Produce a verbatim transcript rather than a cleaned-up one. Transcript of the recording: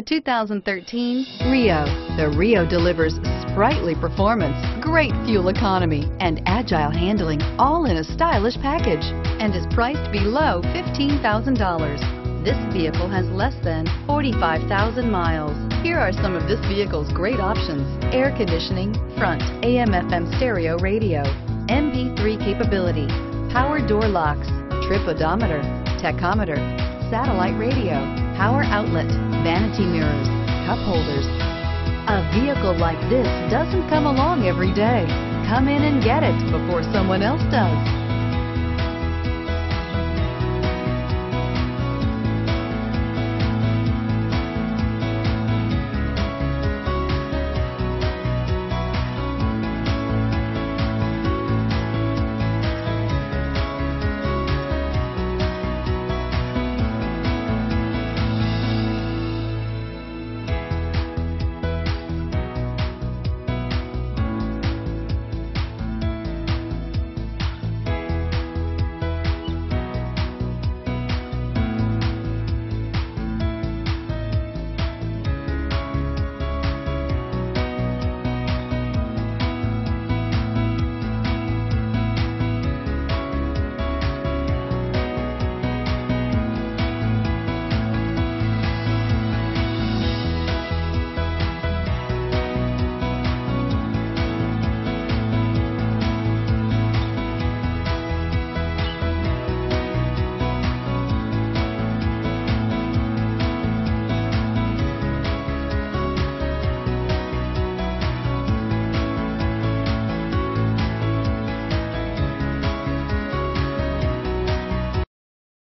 The two thousand thirteen Rio. The Rio delivers sprightly performance, great fuel economy, and agile handling, all in a stylish package, and is priced below fifteen thousand dollars. This vehicle has less than forty-five thousand miles. Here are some of this vehicle's great options: air conditioning, front A M F M stereo radio, M P three capability, power door locks, trip odometer, tachometer, satellite radio, power outlet, vanity mirrors, cup holders. A vehicle like this doesn't come along every day. Come in and get it before someone else does.